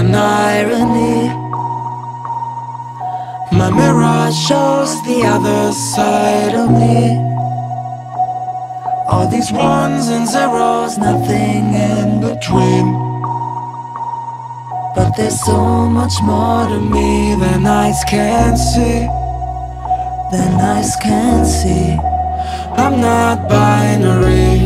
an irony. My mirror shows the other side of me. All these ones and zeros, nothing in between. But there's so much more to me than eyes can see, than eyes can see. I'm not binary.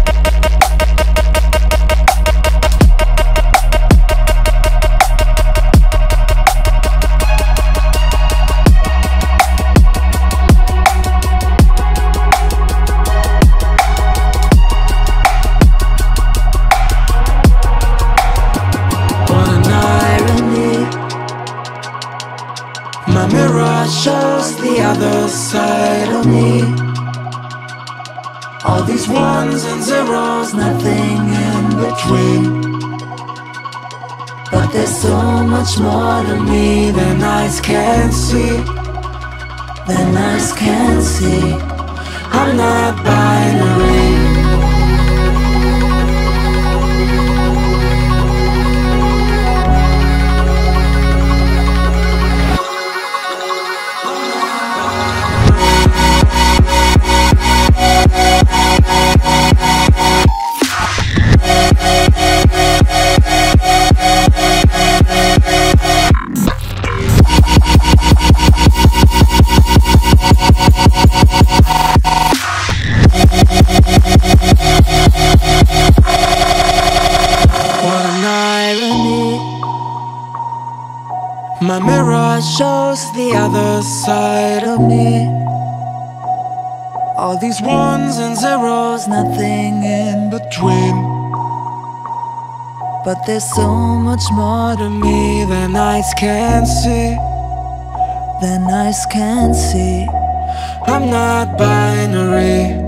My mirror shows the other side of me. All these ones and zeros, nothing in between. But there's so much more to me than eyes can see, than eyes can see. I'm not binary. My mirror shows the other side of me. All these ones and zeros, nothing in between. But there's so much more to me than eyes can see, than eyes can see. I'm not binary.